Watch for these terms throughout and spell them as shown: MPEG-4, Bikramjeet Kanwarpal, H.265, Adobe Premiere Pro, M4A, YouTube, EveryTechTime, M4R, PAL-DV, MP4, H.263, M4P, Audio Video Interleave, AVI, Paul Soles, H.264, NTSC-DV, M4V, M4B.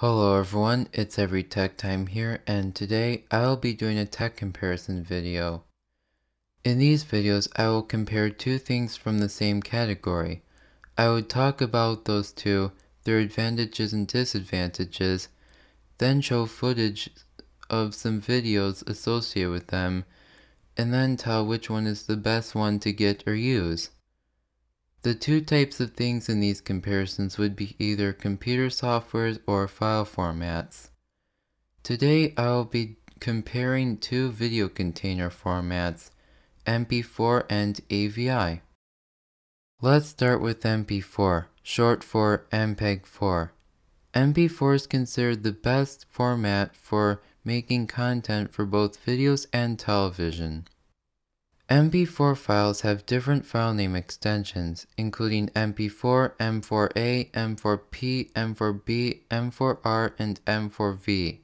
Hello everyone, it's EveryTechTime here, and today I'll be doing a tech comparison video. In these videos, I will compare two things from the same category. I would talk about those two, their advantages and disadvantages, then show footage of some videos associated with them, and then tell which one is the best one to get or use. The two types of things in these comparisons would be either computer softwares or file formats. Today I will be comparing two video container formats, MP4 and AVI. Let's start with MP4, short for MPEG-4. MP4 is considered the best format for making content for both videos and television. MP4 files have different file name extensions, including MP4, M4A, M4P, M4B, M4R, and M4V.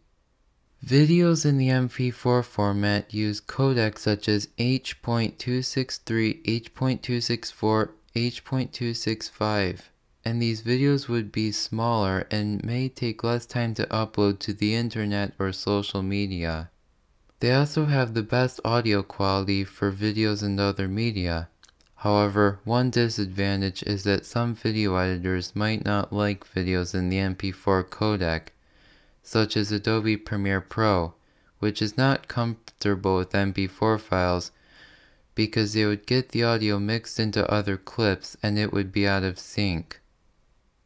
Videos in the MP4 format use codecs such as H.263, H.264, H.265, and these videos would be smaller and may take less time to upload to the internet or social media. They also have the best audio quality for videos and other media. However, one disadvantage is that some video editors might not like videos in the MP4 codec, such as Adobe Premiere Pro, which is not comfortable with MP4 files because they would get the audio mixed into other clips and it would be out of sync.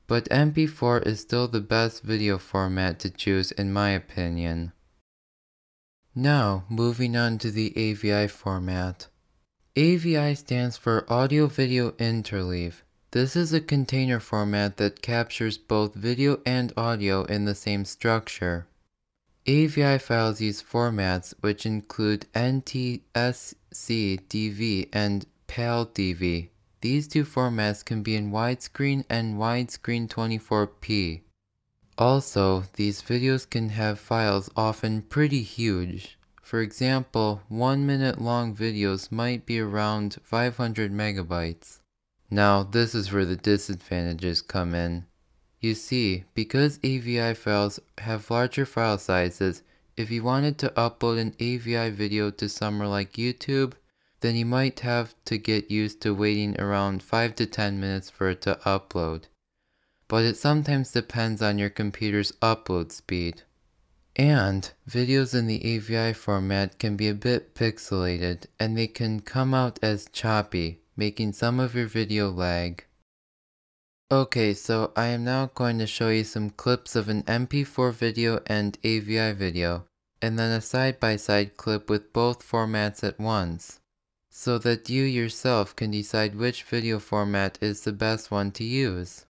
But MP4 is still the best video format to choose in my opinion. Now, moving on to the AVI format. AVI stands for Audio Video Interleave. This is a container format that captures both video and audio in the same structure. AVI files use formats which include NTSC-DV and PAL-DV. These two formats can be in widescreen and widescreen 24p. Also, these videos can have files often pretty huge. For example, 1 minute long videos might be around 500 megabytes. Now, this is where the disadvantages come in. You see, because AVI files have larger file sizes, if you wanted to upload an AVI video to somewhere like YouTube, then you might have to get used to waiting around 5 to 10 minutes for it to upload. But it sometimes depends on your computer's upload speed. And videos in the AVI format can be a bit pixelated, and they can come out as choppy, making some of your video lag. Okay, so I am now going to show you some clips of an MP4 video and AVI video, and then a side-by-side clip with both formats at once, so that you yourself can decide which video format is the best one to use.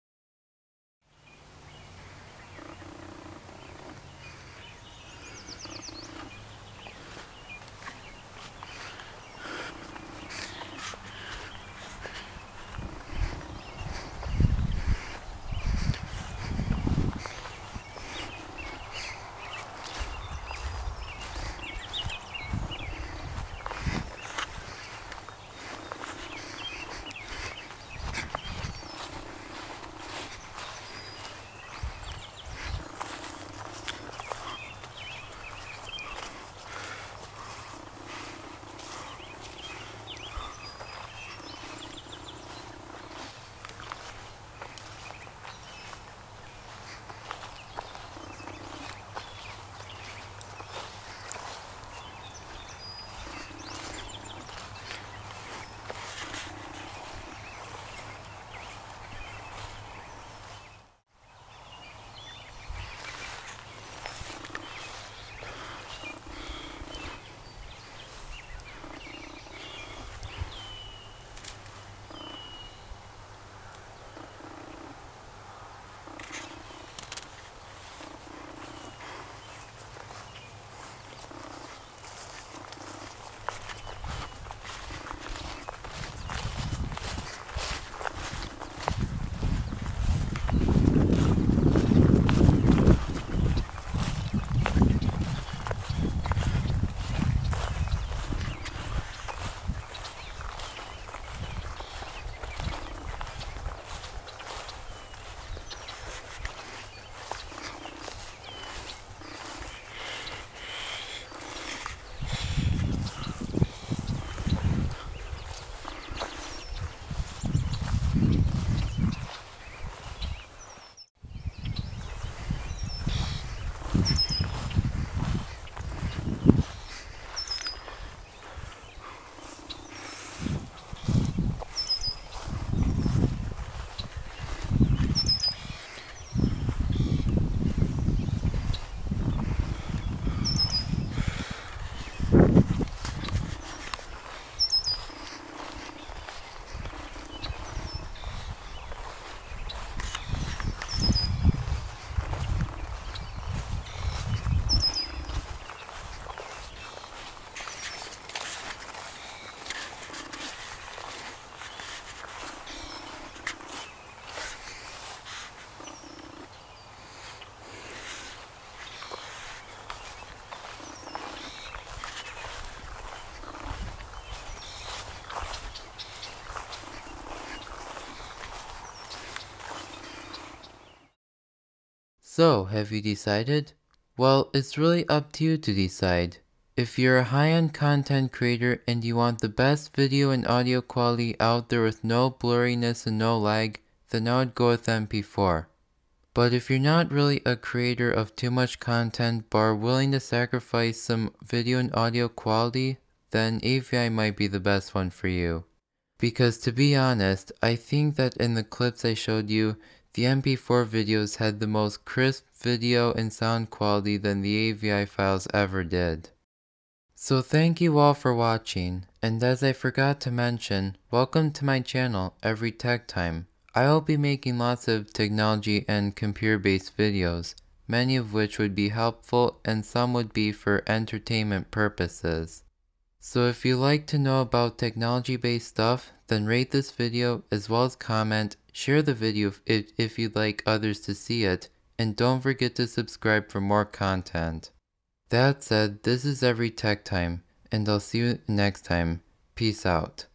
So, have you decided? Well, it's really up to you to decide. If you're a high-end content creator and you want the best video and audio quality out there with no blurriness and no lag, then I would go with MP4. But if you're not really a creator of too much content but are willing to sacrifice some video and audio quality, then AVI might be the best one for you. Because to be honest, I think that in the clips I showed you, the MP4 videos had the most crisp video and sound quality than the AVI files ever did. So thank you all for watching, and as I forgot to mention, welcome to my channel, EveryTechTime. I will be making lots of technology and computer-based videos, many of which would be helpful and some would be for entertainment purposes. So if you like to know about technology-based stuff, then rate this video as well as comment. Share the video if you'd like others to see it, and don't forget to subscribe for more content. That said, this is EveryTechTime, and I'll see you next time. Peace out.